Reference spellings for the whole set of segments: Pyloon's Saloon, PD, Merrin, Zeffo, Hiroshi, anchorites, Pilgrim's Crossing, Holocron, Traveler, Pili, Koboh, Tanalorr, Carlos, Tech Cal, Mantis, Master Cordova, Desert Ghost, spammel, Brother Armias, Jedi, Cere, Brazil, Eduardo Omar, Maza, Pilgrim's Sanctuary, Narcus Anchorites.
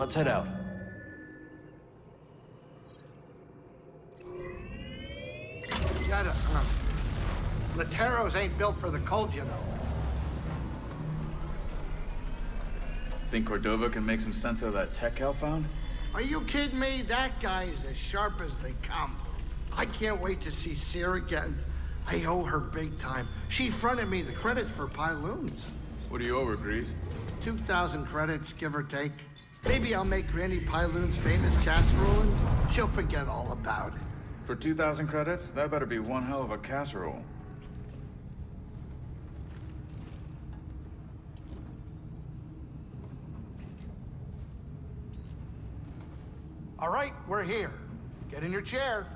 Let's head out. Jedi, Lateros ain't built for the cold, you know. Think Cordova can make some sense of that Tech Cal found? Are you kidding me? That guy is as sharp as they come. I can't wait to see Cere again. I owe her big time. She fronted me the credits for Pyloon's. What do you owe her, Greez? 2,000 credits, give or take. Maybe I'll make Granny Pyloon's famous casserole and she'll forget all about it. For 2,000 credits, that better be one hell of a casserole. All right, we're here. Get in your chair.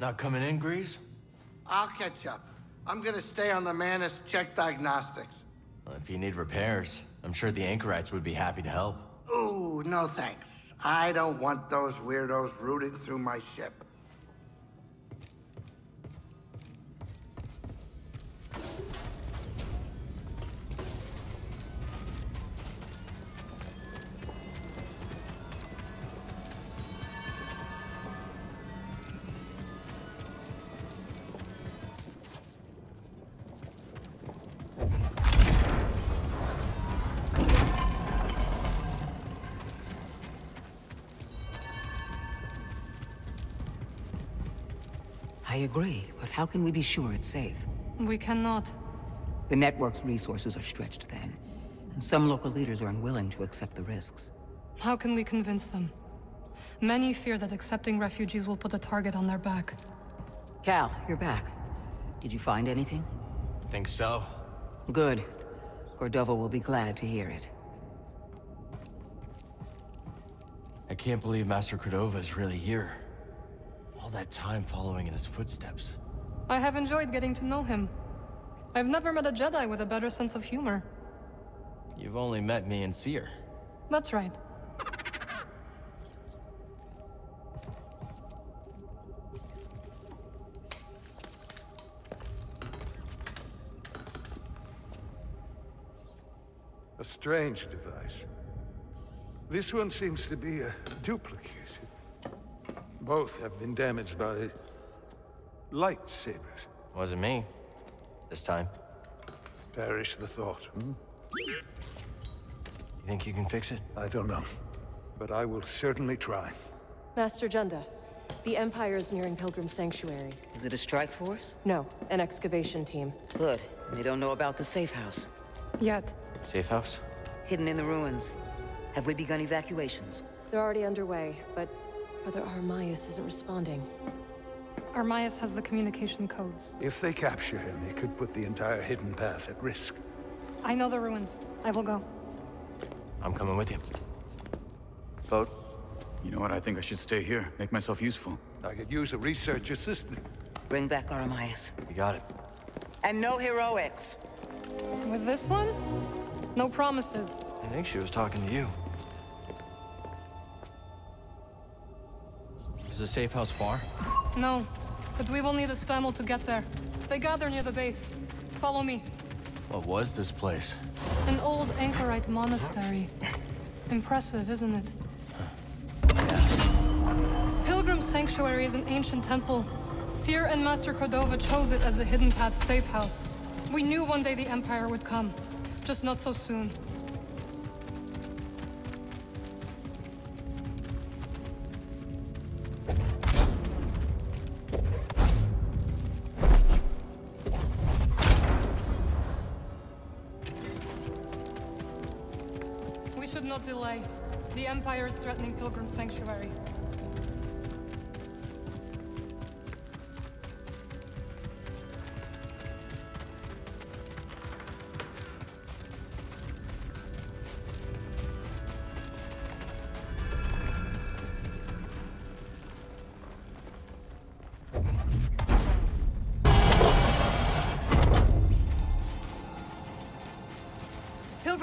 Not coming in, Greez? I'll catch up. I'm gonna stay on the Mantis, check diagnostics. Well, if you need repairs, I'm sure the anchorites would be happy to help. Ooh, no thanks. I don't want those weirdos rooting through my ship. I agree, but how can we be sure it's safe? We cannot. The network's resources are stretched thin, and some local leaders are unwilling to accept the risks. How can we convince them? Many fear that accepting refugees will put a target on their back. Cal, you're back. Did you find anything? Think so. Good. Cordova will be glad to hear it. I can't believe Master Cordova is really here. All that time following in his footsteps. I have enjoyed getting to know him. I've never met a Jedi with a better sense of humor. You've only met me and Cere. That's right. A strange device. This one seems to be a duplicate. Both have been damaged by the lightsabers. Wasn't me. This time. Perish the thought, hmm? You think you can fix it? I don't know. But I will certainly try. Master Junda, the Empire is nearing Pilgrim's Sanctuary. Is it a strike force? No, an excavation team. Good. They don't know about the safe house. Yet. Safe house? Hidden in the ruins. Have we begun evacuations? They're already underway, but Brother Armias isn't responding. Armias has the communication codes. If they capture him, they could put the entire hidden path at risk. I know the ruins. I will go. I'm coming with you. Vote. You know what? I think I should stay here. Make myself useful. I could use a research assistant. Bring back Armias. You got it. And no heroics. With this one? No promises. I think she was talking to you. Is the safe house far? No, but we will need a spammel to get there. They gather near the base. Follow me. What was this place? An old anchorite monastery. Impressive, isn't it? Yeah. Pilgrim's Sanctuary is an ancient temple. Cere and Master Cordova chose it as the hidden path's safe house. We knew one day the Empire would come, just not so soon. Delay. The Empire is threatening Pilgrim's Sanctuary.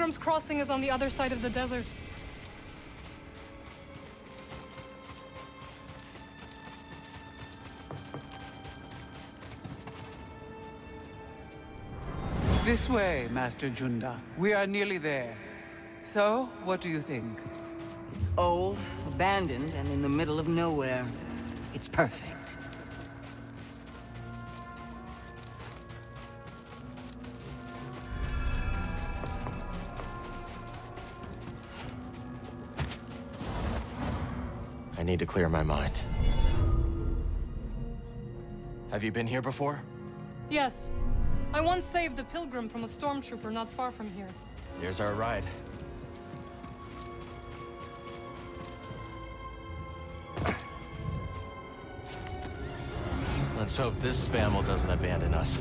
Pilgrim's Crossing is on the other side of the desert. This way, Master Junda. We are nearly there. So, what do you think? It's old, abandoned, and in the middle of nowhere. It's perfect. I need to clear my mind. Have you been here before? Yes. I once saved a pilgrim from a stormtrooper not far from here. There's our ride. Let's hope this spammel doesn't abandon us.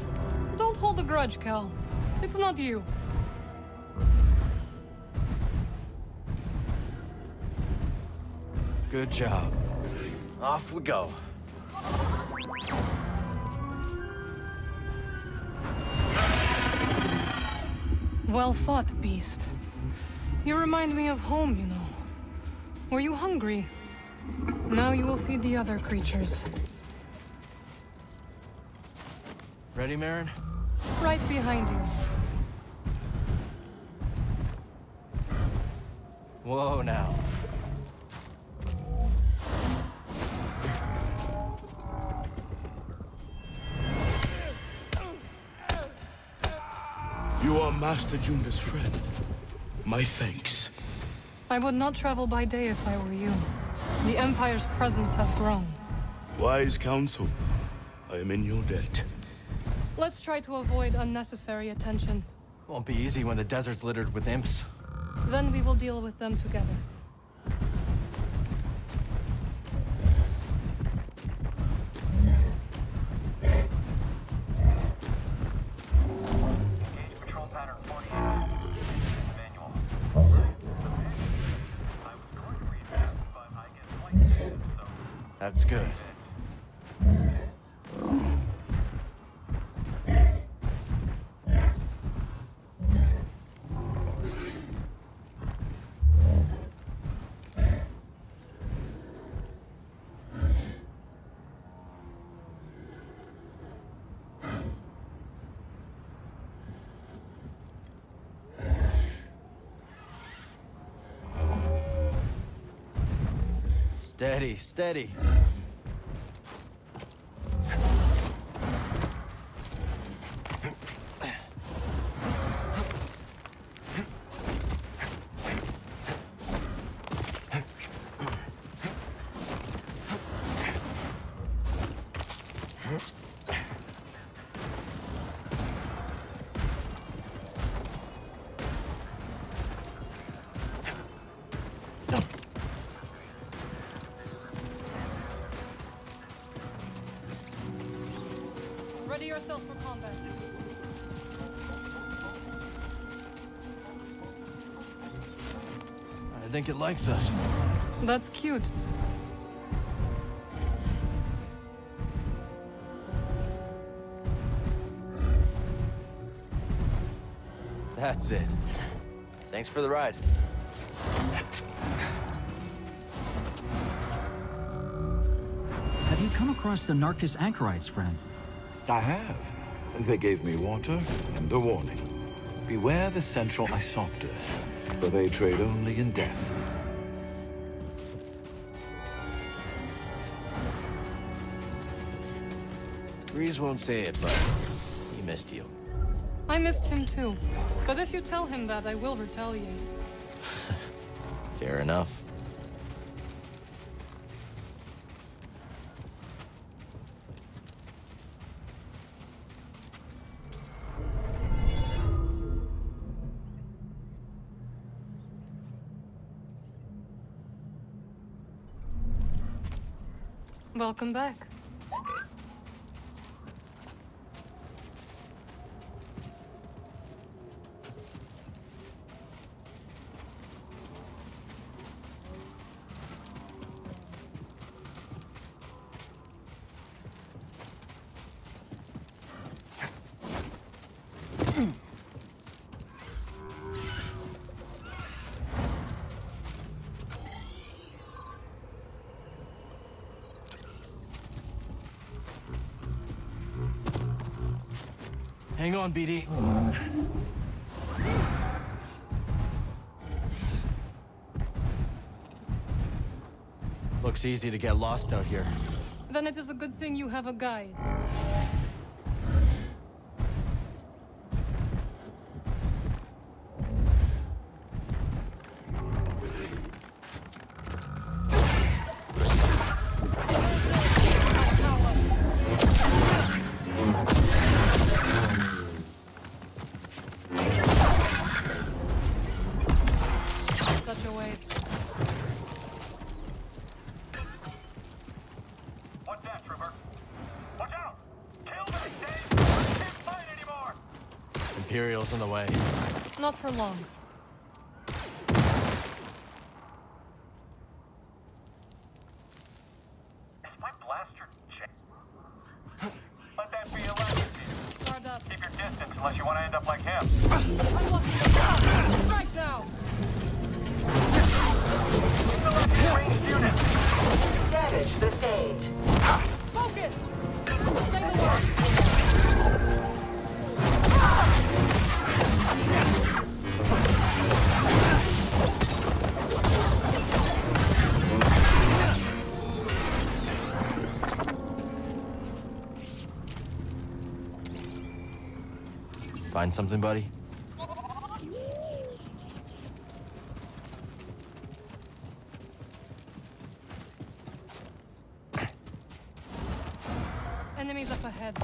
Don't hold a grudge, Cal. It's not you. Good job. Off we go. Well fought, beast. You remind me of home, you know. Were you hungry? Now you will feed the other creatures. Ready, Merrin? Right behind you. Whoa, now. You are Master Junda's friend. My thanks. I would not travel by day if I were you. The Empire's presence has grown. Wise counsel. I am in your debt. Let's try to avoid unnecessary attention. Won't be easy when the desert's littered with imps. Then we will deal with them together. Engage patrol pattern 48. Manual. I was going to read that, but I get pointed, so... That's good. Steady, steady. I think it likes us. That's cute. That's it. Thanks for the ride. Have you come across the Narcus Anchorites, friend? I have. They gave me water and a warning. Beware the central isopters. But they trade only in death. Greez won't say it, but he missed you. I missed him too. But if you tell him that, I will retaliate. Fair enough. Welcome back. Hang on, BD. Looks easy to get lost out here. Then it is a good thing you have a guide. In the way. Not for long. Is my blaster jammed? Let that be a lesson. Guard up. Keep your distance unless you want to end up like him. I'm locking you right now. Select unit. Damage the stage. Focus. Say the word. Find something, buddy? Enemies up ahead.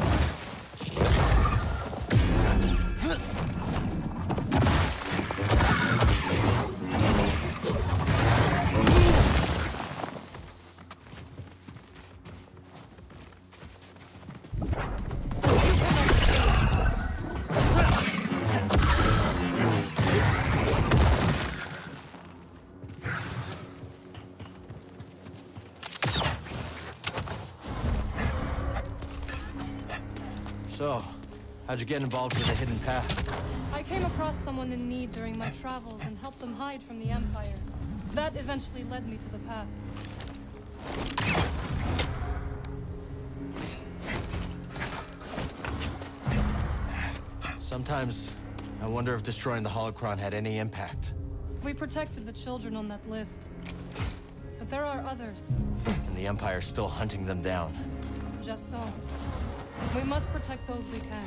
So, how'd you get involved with the hidden path? I came across someone in need during my travels and helped them hide from the Empire. That eventually led me to the path. Sometimes, I wonder if destroying the Holocron had any impact. We protected the children on that list. But there are others. And the Empire's still hunting them down. Just so. We must protect those we can.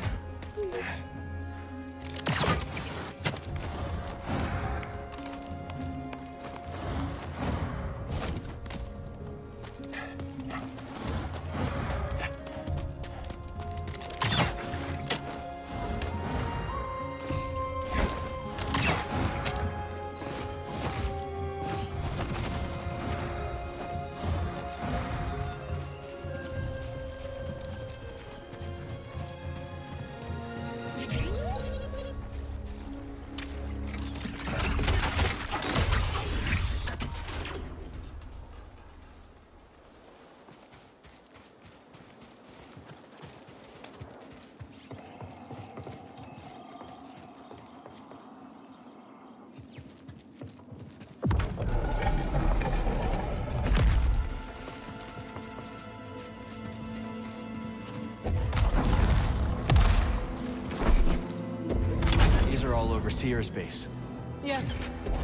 Overseer's base. Yes,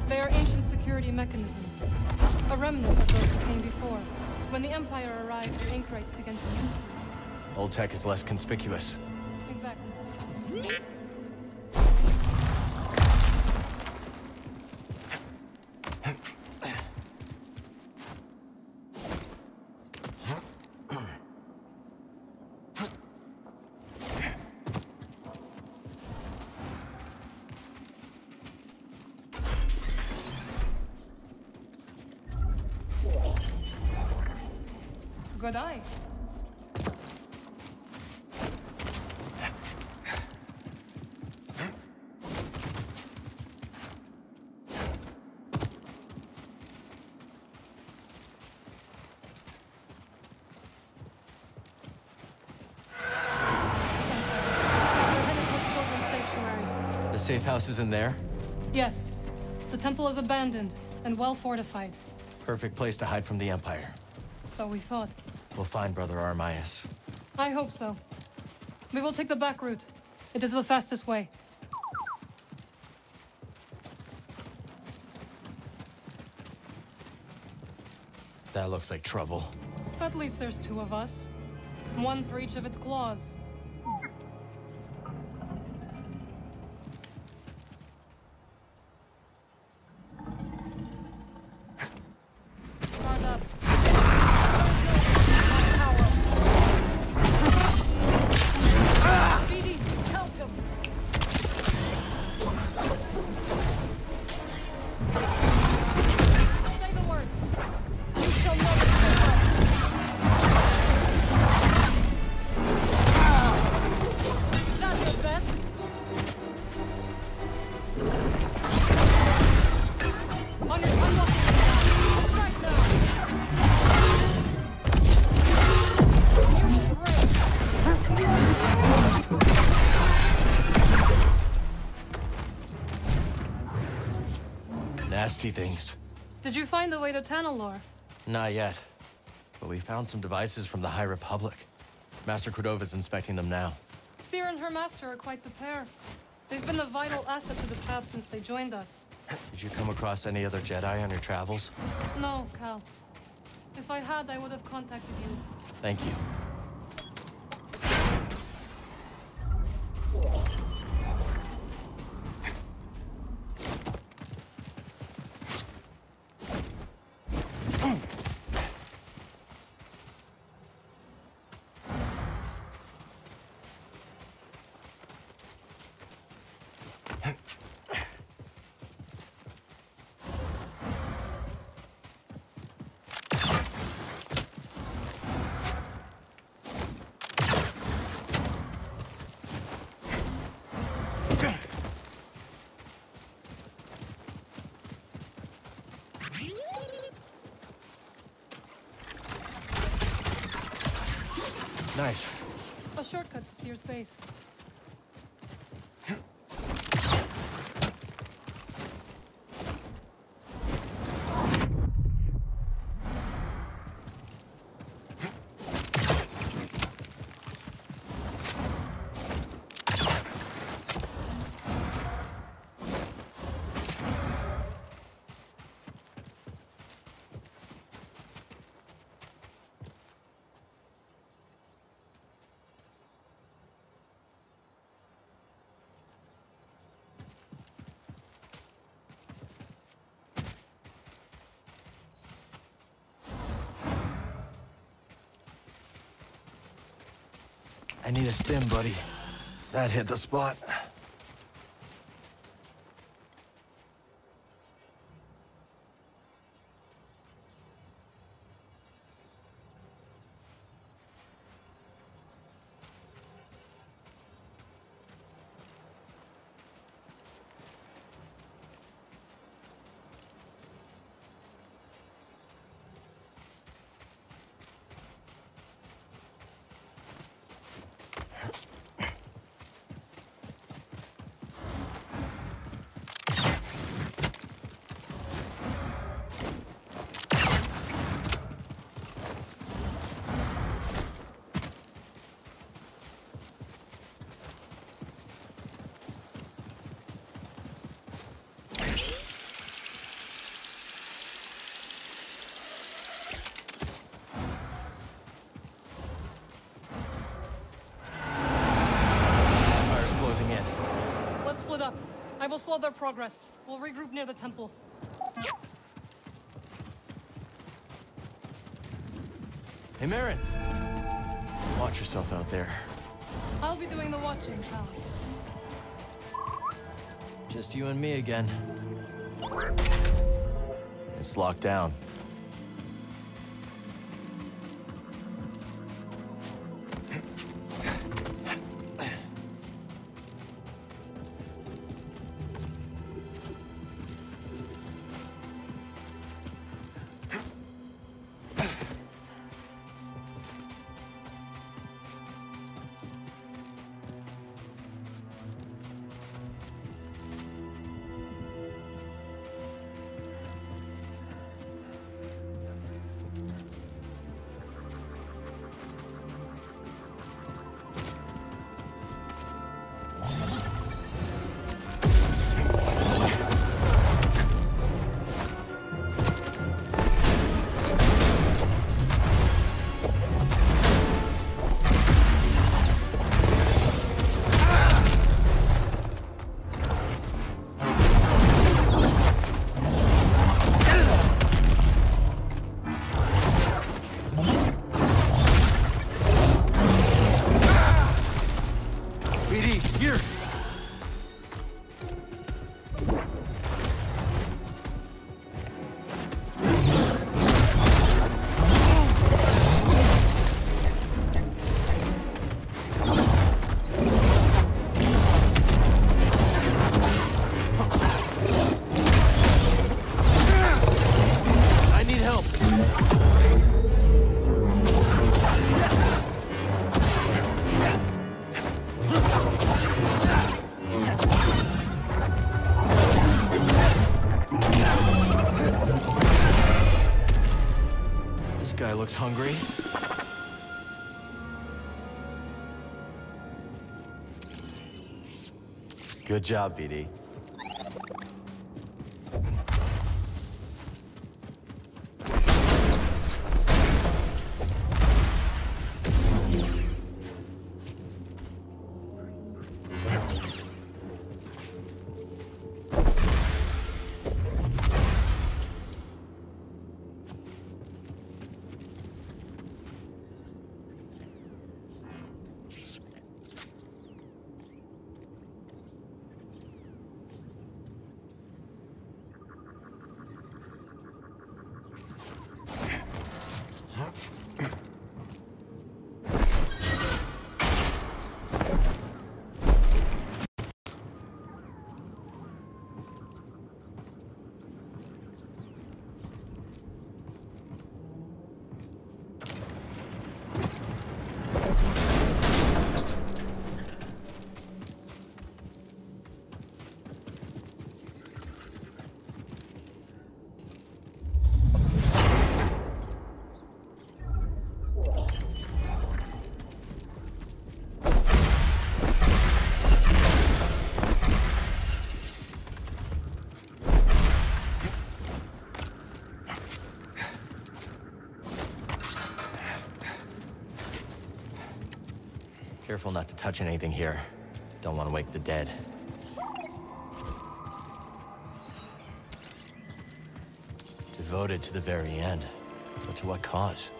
they are ancient security mechanisms. A remnant of those that came before. When the Empire arrived, the anchorites began to use these. Old tech is less conspicuous. Exactly. Good eye. The safe house is in there? Yes. The temple is abandoned and well fortified. Perfect place to hide from the Empire. So we thought. We'll find Brother Armias. I hope so. We will take the back route. It is the fastest way. That looks like trouble. At least there's two of us. One for each of its claws. Things. Did you find the way to Tanalorr? Not yet, but we found some devices from the High Republic. Master Cordova is inspecting them now. Cere and her master are quite the pair. They've been a vital asset to the path since they joined us. Did you come across any other Jedi on your travels? No, Cal. If I had, I would have contacted you. Thank you. Nice. A shortcut to Cere's base. I need a stim, buddy. That hit the spot. I will slow their progress. We'll regroup near the temple. Hey, Merrin! Watch yourself out there. I'll be doing the watching, pal. Just you and me again. It's locked down. looks hungry. Good job, BD. Careful not to touch anything here. Don't want to wake the dead. Devoted to the very end, but to what cause?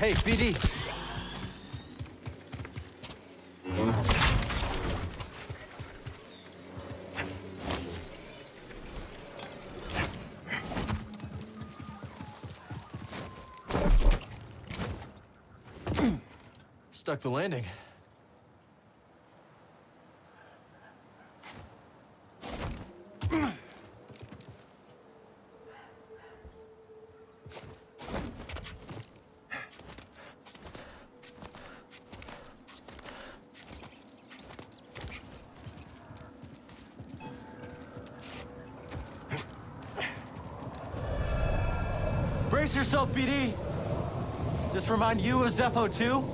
Hey, PD! Stuck the landing. Yourself, BD. This remind you of Zeffo too?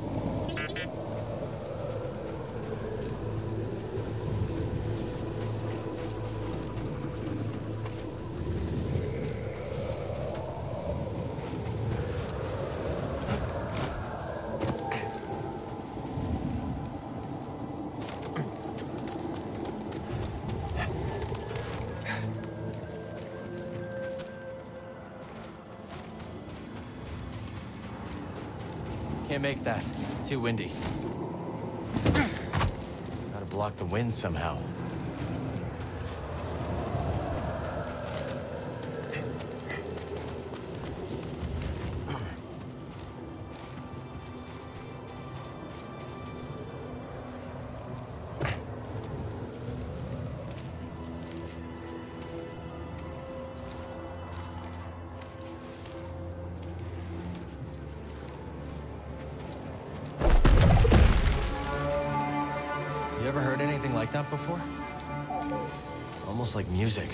Can't make that. Too windy. Gotta block the wind somehow. Before? Almost like music.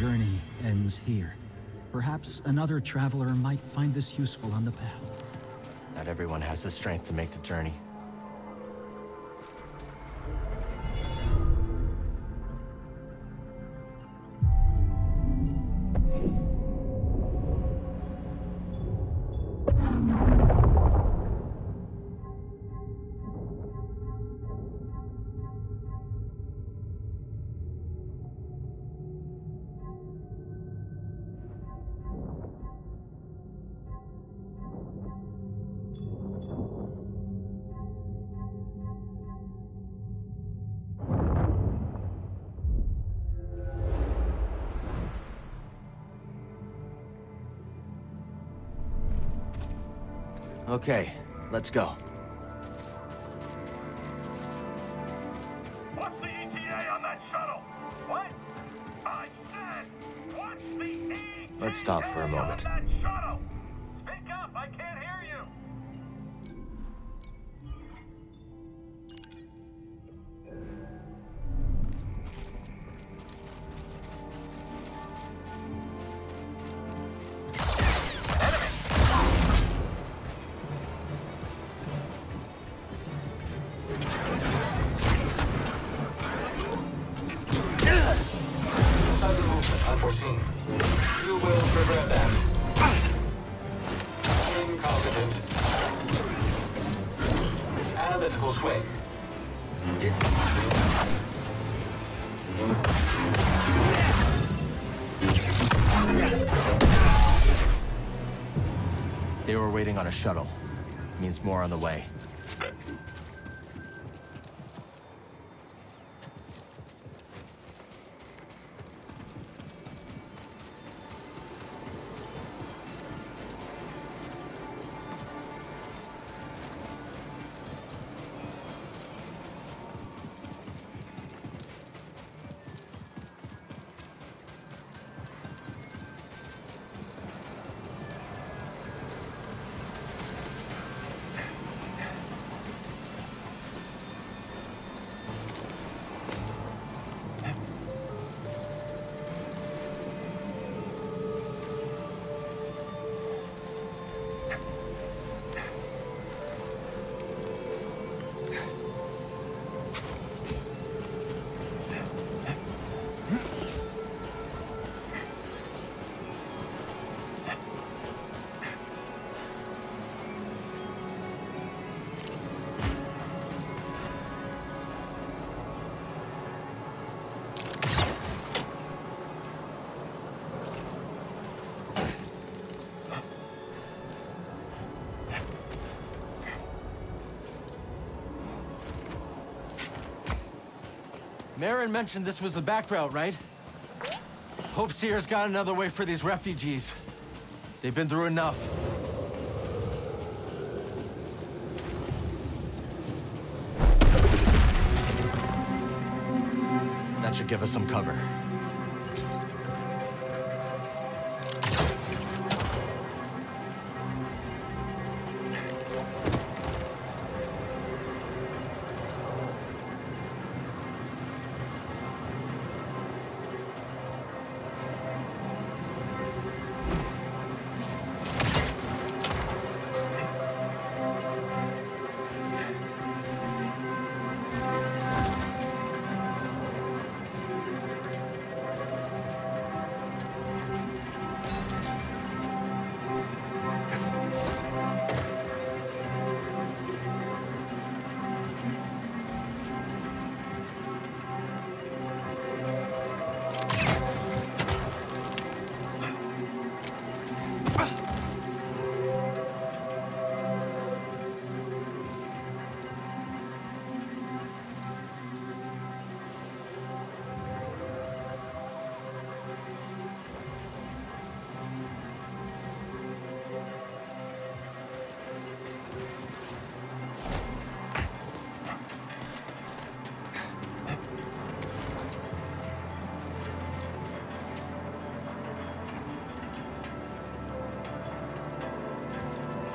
journey ends here. Perhaps another traveler might find this useful on the path. Not everyone has the strength to make the journey. Okay, let's go. What's the ETA on that shuttle? What? I said, what's the ETA? Let's stop for a moment. On that shuttle? Speak up, I can't hear you. They were waiting on a shuttle. It means more on the way. Merrin mentioned this was the back route, right? Hope Cere's got another way for these refugees. They've been through enough. That should give us some cover.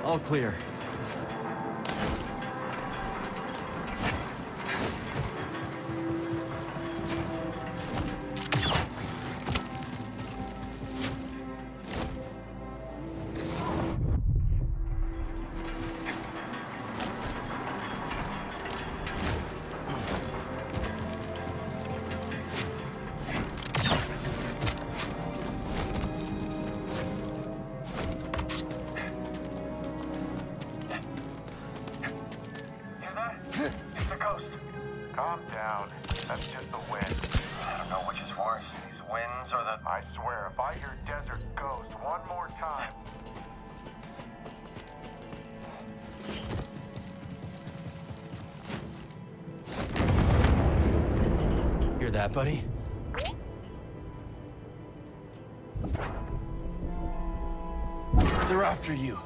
All clear. sorry. These winds are the... I swear, if I hear Desert Ghost one more time... Hear that, buddy? They're after you.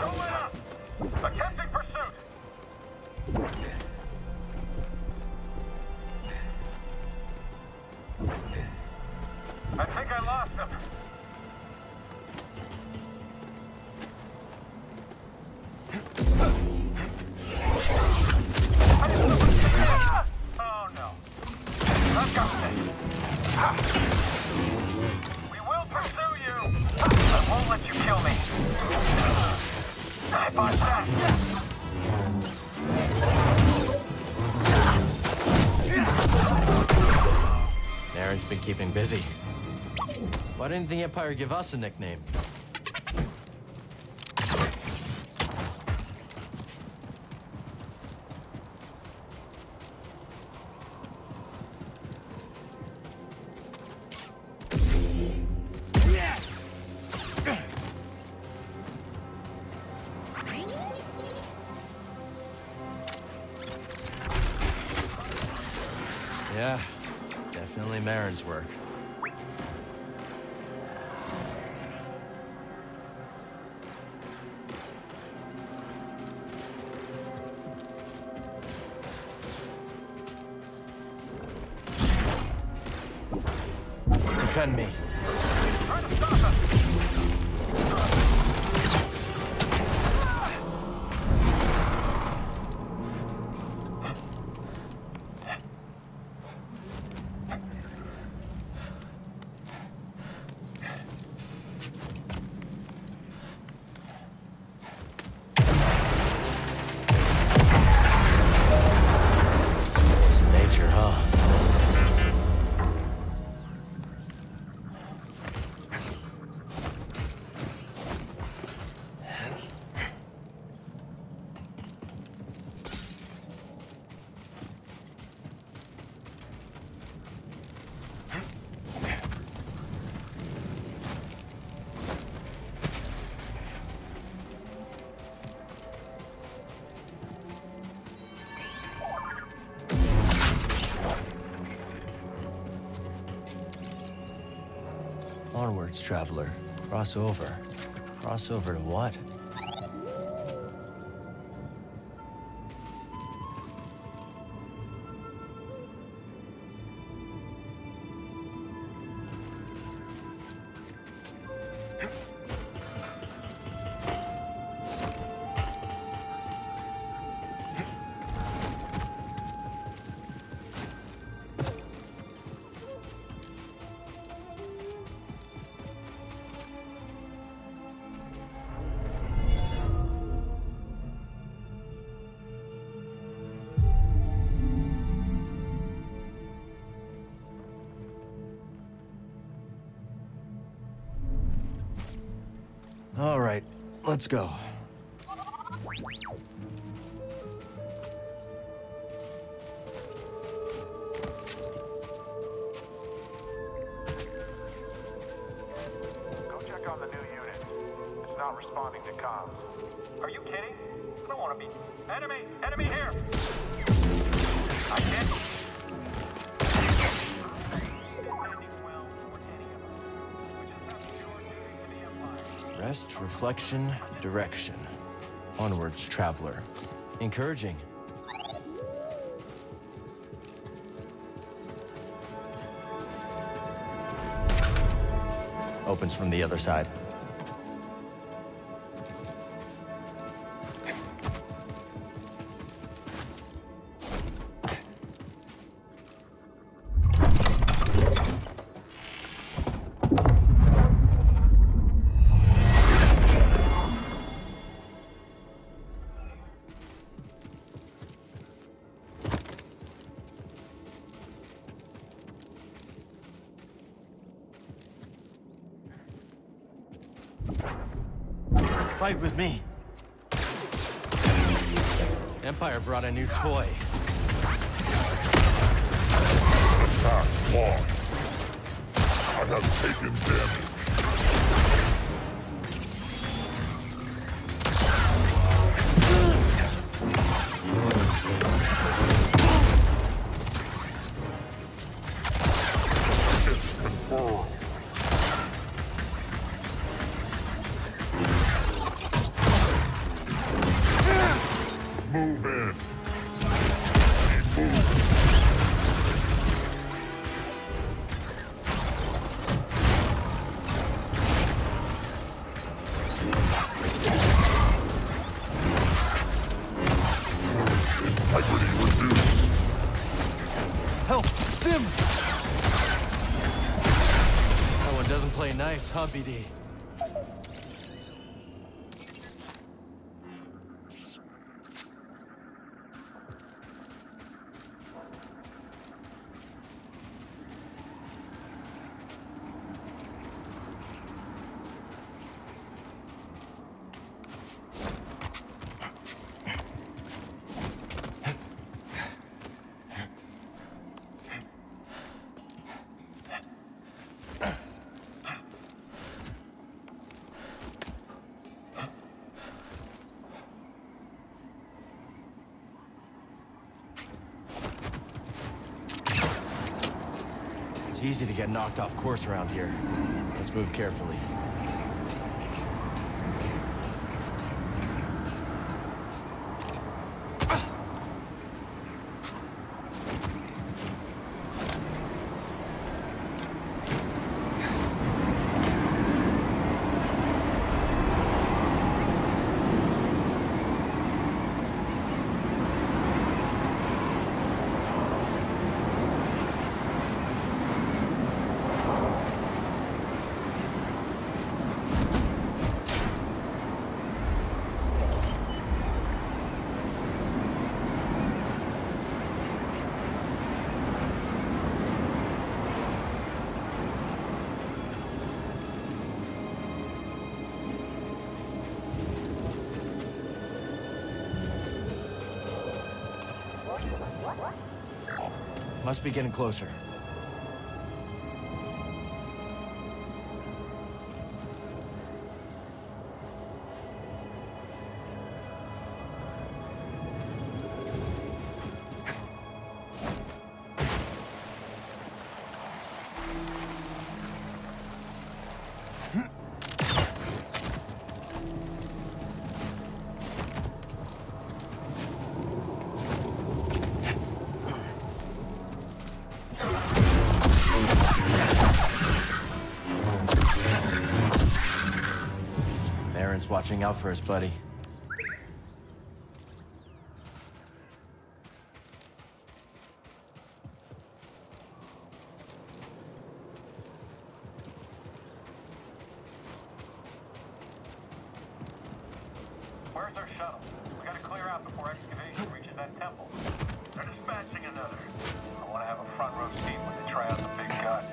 Rolling up! Attempting pursuit! I think I lost him. Oh no. I've got this. We will pursue you. I won't let you kill me. I bought that. Merrin's been keeping busy. Why didn't the Empire give us a nickname? Yeah, definitely Merrin's work. Defend me. Try to stop us. Onwards, Traveler. Cross over. Cross over to what? All right, let's go. Go check on the new unit. It's not responding to comms. Are you kidding? I don't want to be... Enemy! Enemy here! I can't... Rest, reflection, direction. Onwards, Traveler. Encouraging. Opens from the other side. Fight with me. Empire brought a new toy. Not long. I have taken damage. Huh, BD? Easy to get knocked off course around here. Let's move carefully. Must be getting closer. Watching out for us, buddy. Where's their shuttle? We gotta clear out before excavation reaches that temple. They're dispatching another. I want to have a front row seat when they try out the big gun.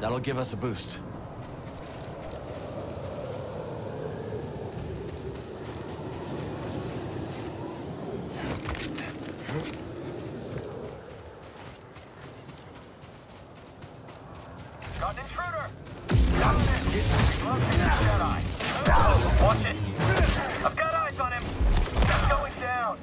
That'll give us a boost. Got an intruder! Watch it. I've got eyes on him. He's going down.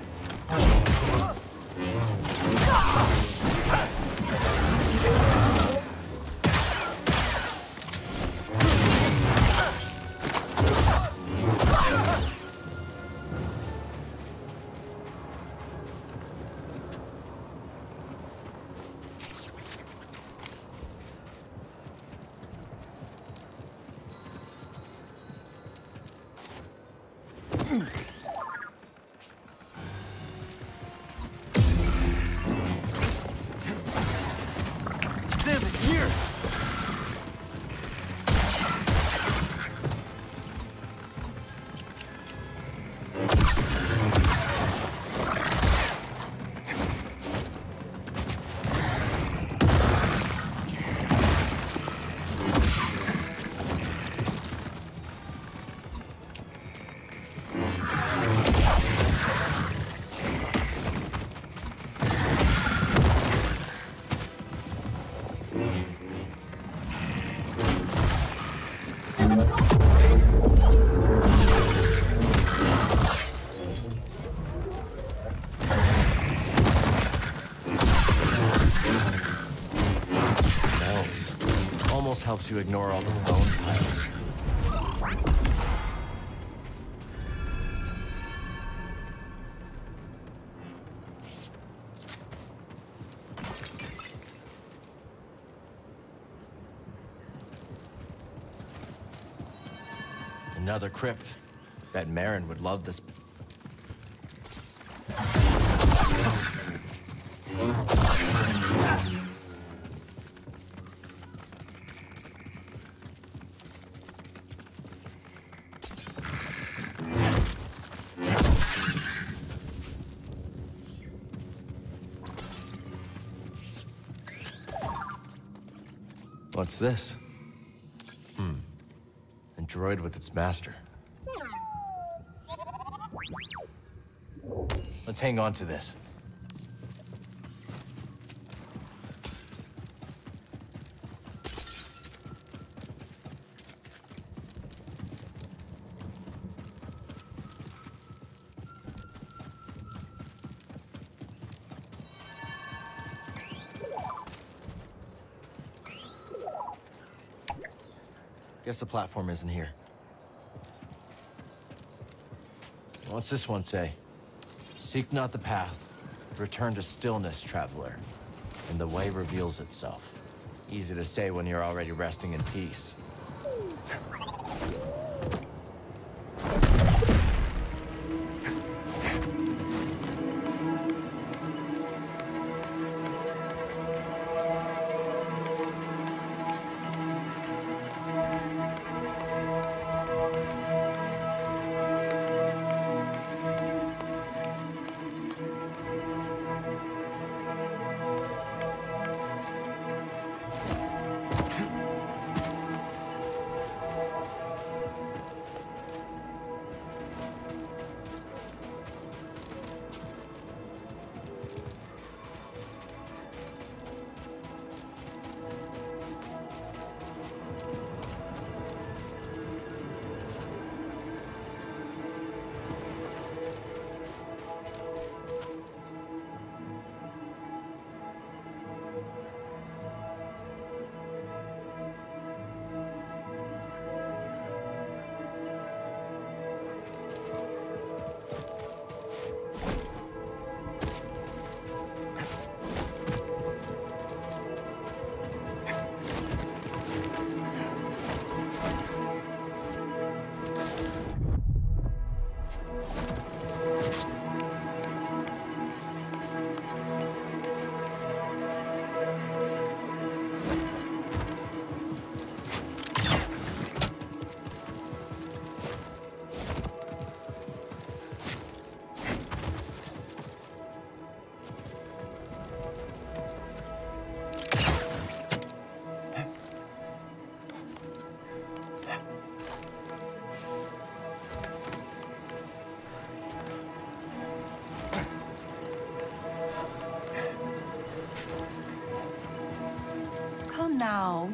Helps you ignore all the bone piles. Another crypt. Bet Merrin would love this. What's this? A droid with its master. Let's hang on to this. Guess the platform isn't here. What's this one say? Seek not the path. Return to stillness, traveler. And the way reveals itself. Easy to say when you're already resting in peace.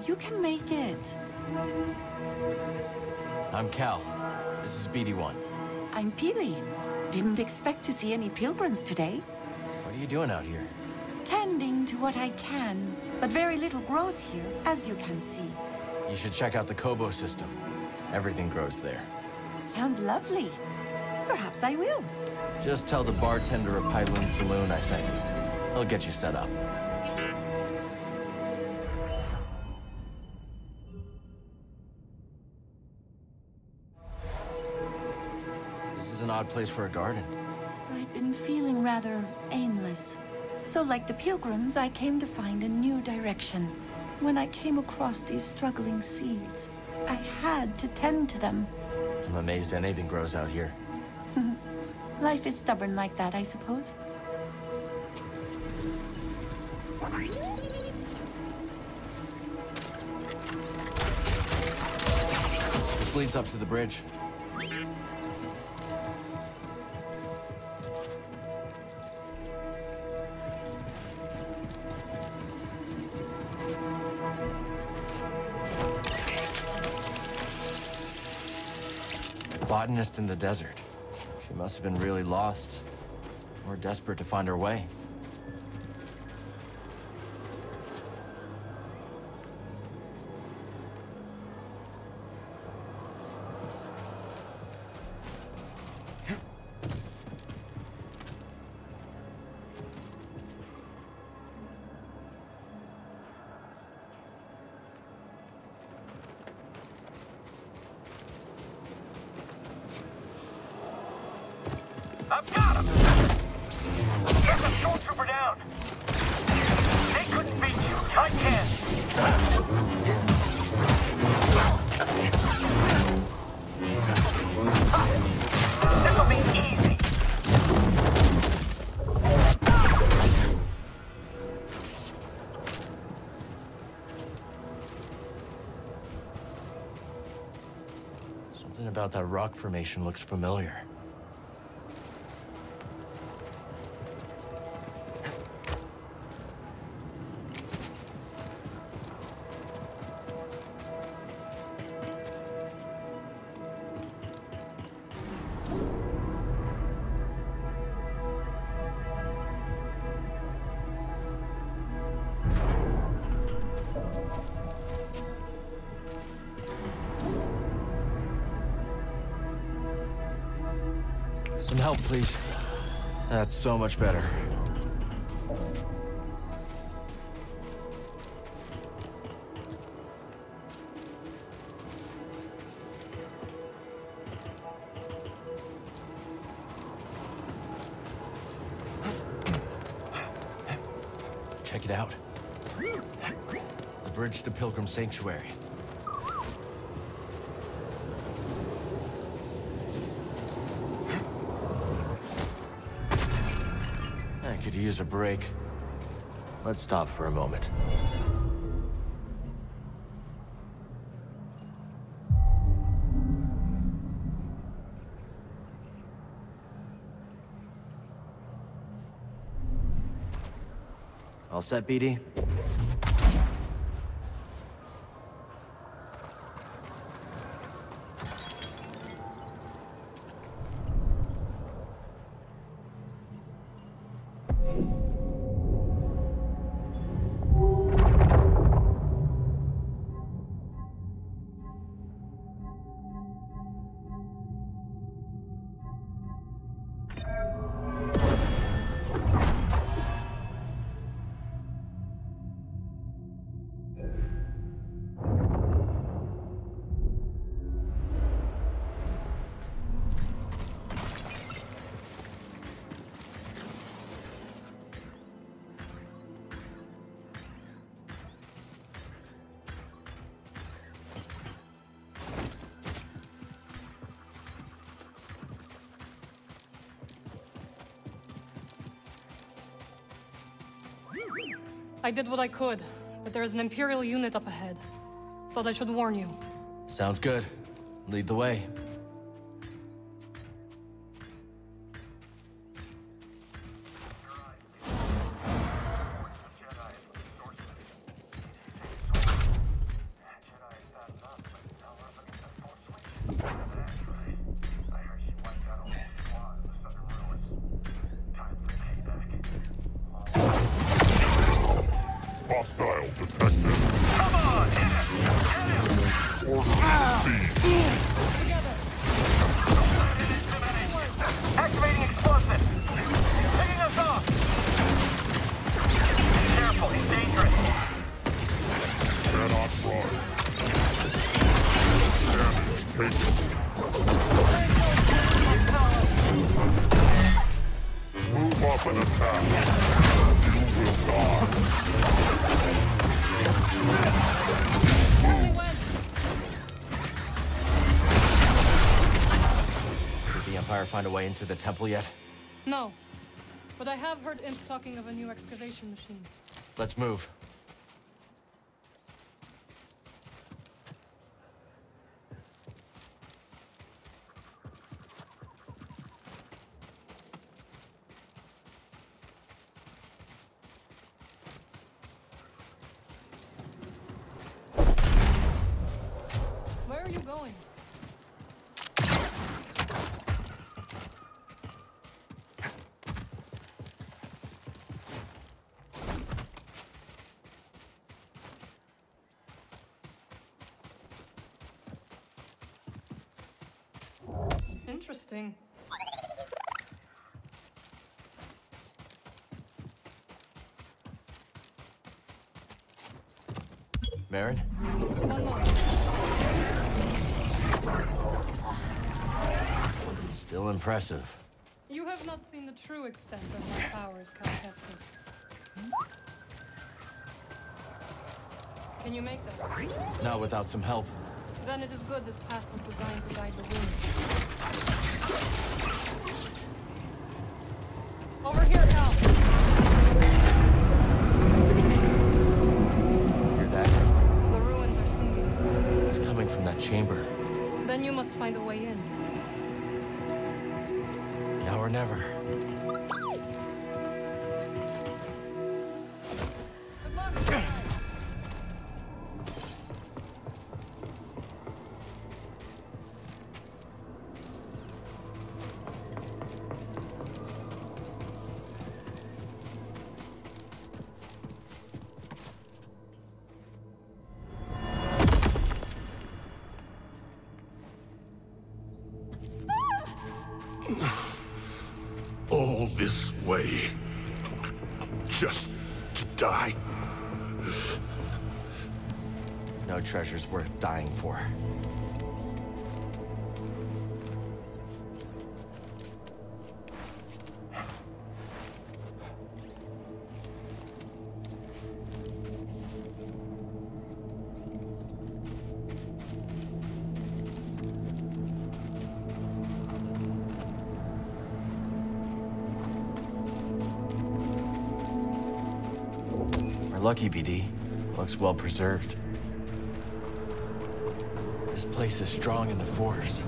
You can make it. I'm Cal. This is BD-1. I'm Pili. Didn't expect to see any pilgrims today. What are you doing out here? Tending to what I can, but very little grows here, as you can see. You should check out the Koboh system. Everything grows there. Sounds lovely. Perhaps I will. Just tell the bartender of Pyloon's Saloon I sent you. He'll get you set up. This is an odd place for a garden. I'd been feeling rather aimless. So like the pilgrims, I came to find a new direction. When I came across these struggling seeds, I had to tend to them. I'm amazed anything grows out here. Life is stubborn like that, I suppose. This leads up to the bridge. Botanist in the desert. She must have been really lost, or desperate to find her way. That rock formation looks familiar. Help, please. That's so much better. Check it out. The bridge to Pilgrim's Sanctuary. Use a break. Let's stop for a moment. All set, BD? I did what I could, but there is an Imperial unit up ahead. Thought I should warn you. Sounds good. Lead the way. an attack, you will die. Did the Empire find a way into the temple yet? No. But I have heard imps talking of a new excavation machine. Let's move. Interesting. Merrin? Still impressive. You have not seen the true extent of my powers, Countess. Can you make that? Not without some help. Then it is good this path was designed to guide the wind. Over here, Cal! Hear that? The ruins are singing. It's coming from that chamber. Then you must find a way in. Now or never. Treasure's worth dying for. We're lucky, BD. Looks well preserved. This place is strong in the Force.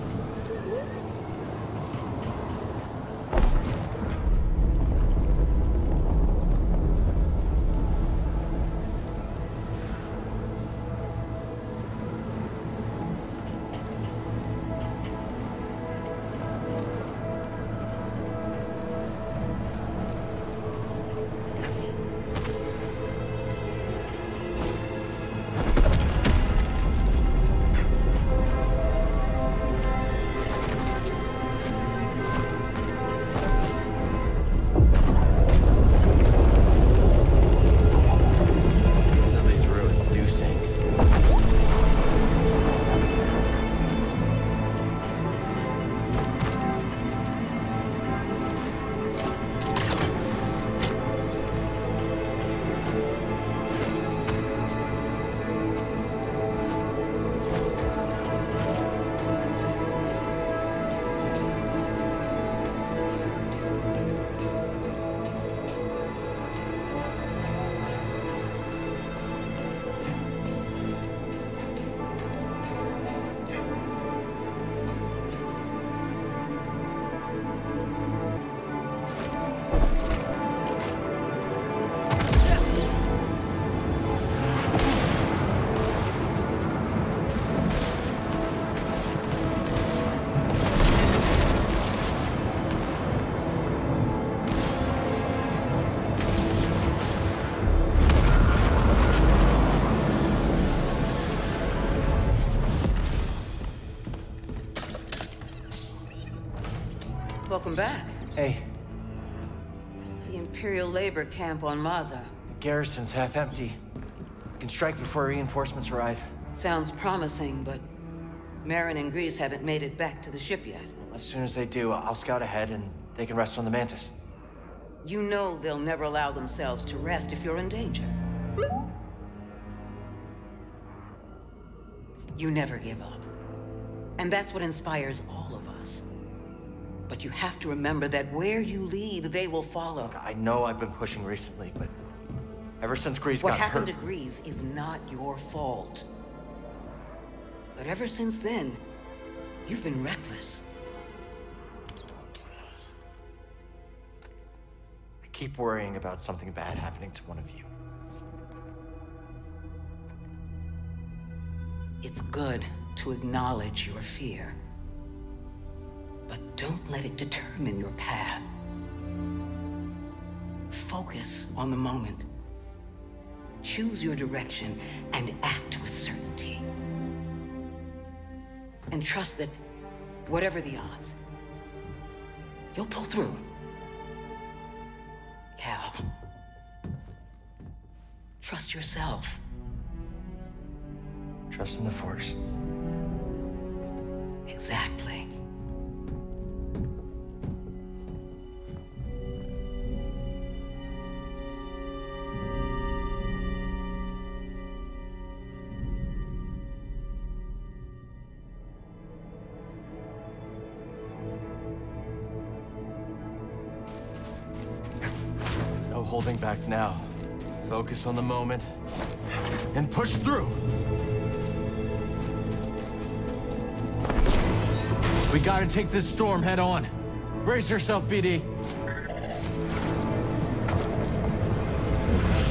Welcome back. Hey. The Imperial labor camp on Maza. The garrison's half empty. We can strike before reinforcements arrive. Sounds promising, but Merrin and Greez haven't made it back to the ship yet. As soon as they do, I'll scout ahead and they can rest on the Mantis. You know they'll never allow themselves to rest if you're in danger. You never give up. And that's what inspires all of us. But you have to remember that where you lead, they will follow. I know I've been pushing recently, but ever since Greez got hurt... What happened to Greez is not your fault. But ever since then, you've been reckless. I keep worrying about something bad happening to one of you. It's good to acknowledge your fear. But don't let it determine your path. Focus on the moment. Choose your direction and act with certainty. And trust that, whatever the odds, you'll pull through. Cal, trust yourself. Trust in the Force. Exactly. No holding back now. Focus on the moment and push through. We gotta take this storm head on. Brace yourself, BD.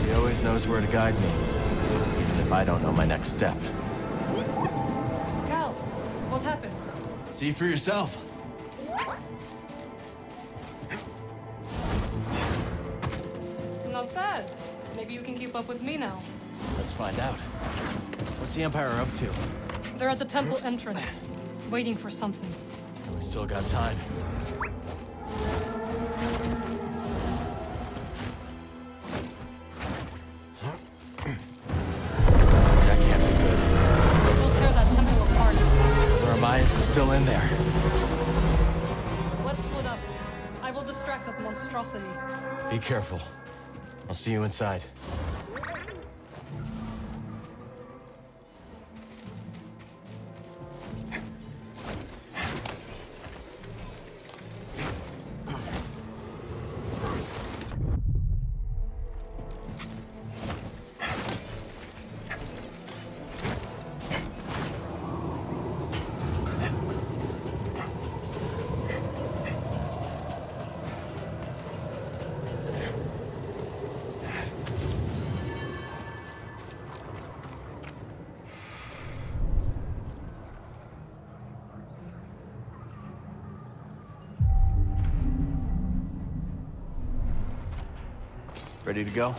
He always knows where to guide me, even if I don't know my next step. Cal, what happened? See for yourself. Not bad. Maybe you can keep up with me now. Let's find out. What's the Empire up to? They're at the temple entrance, waiting for something. We still got time. That can't be good. We'll tear that temple apart. Brother Armias is still in there. Let's split up. I will distract that monstrosity. Be careful. I'll see you inside. Ready to go?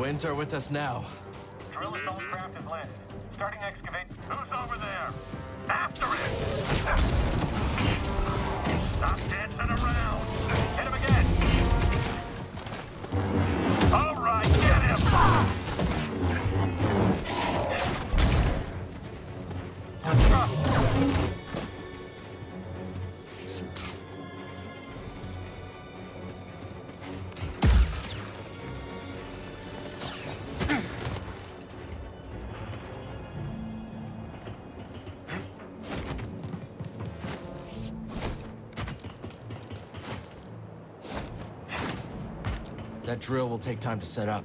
Winds are with us now. Traveler stolen craft has landed. Starting excavate. Who's over there? After it! Stop dancing around! Hit him again! All right, get him! Ah! That drill will take time to set up.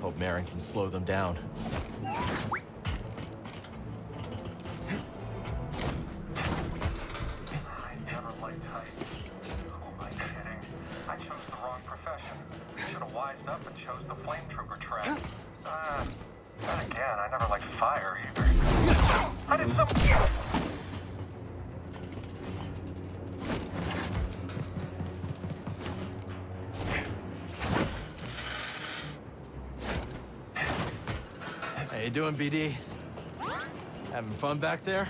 Hope Merrin can slow them down. BD, having fun back there?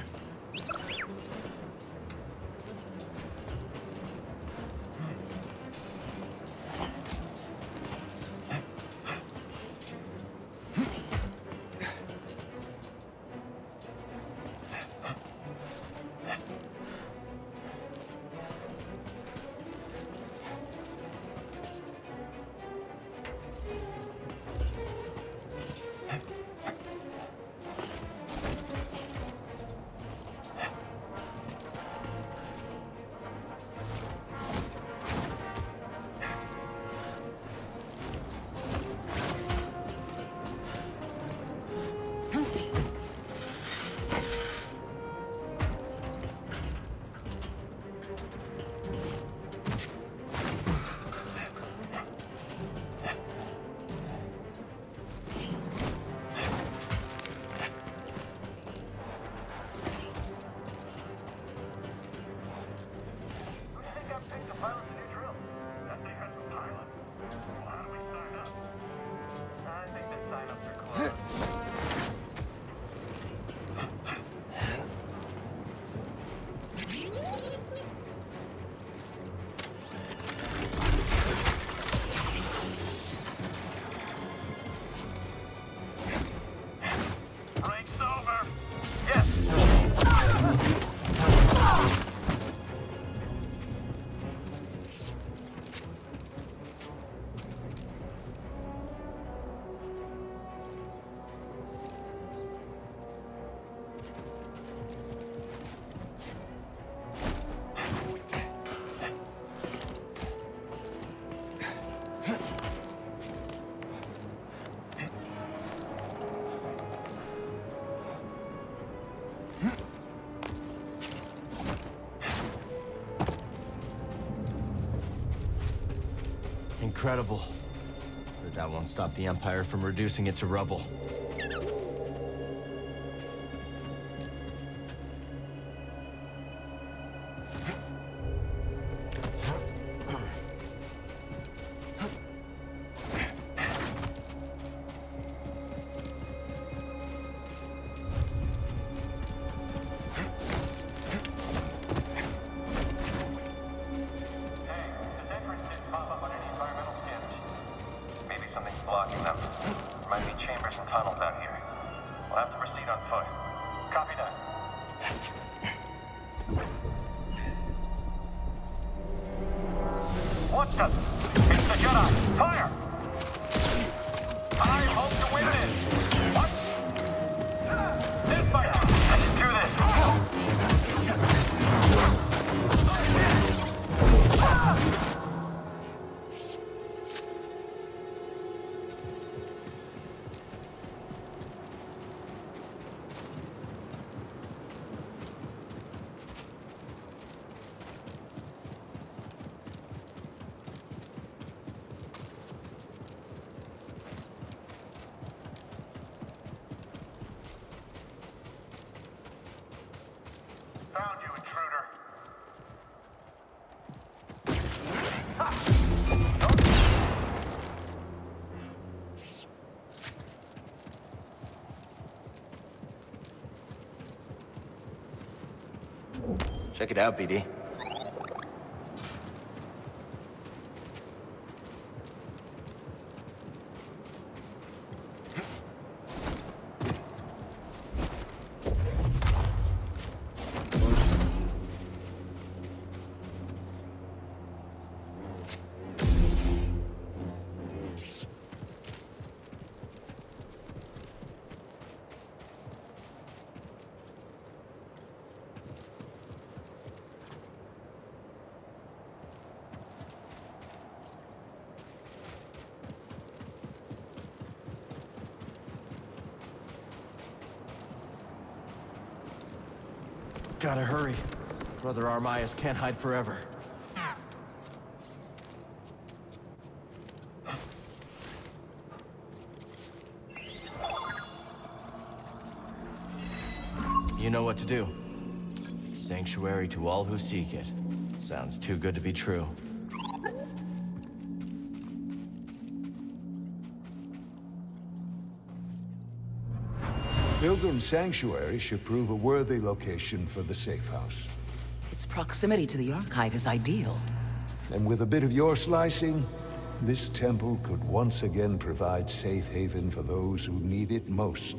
Incredible. But that won't stop the Empire from reducing it to rubble. Check it out, BD. Gotta hurry. Brother Armias can't hide forever. You know what to do. Sanctuary to all who seek it. Sounds too good to be true. Pilgrim's Sanctuary should prove a worthy location for the safe house. Its proximity to the archive is ideal. And with a bit of your slicing, this temple could once again provide safe haven for those who need it most.